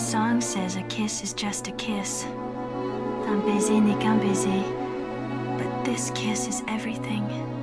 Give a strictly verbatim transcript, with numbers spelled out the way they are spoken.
song says a kiss is just a kiss. Un baiser n'est qu'un baiser. But this kiss is everything.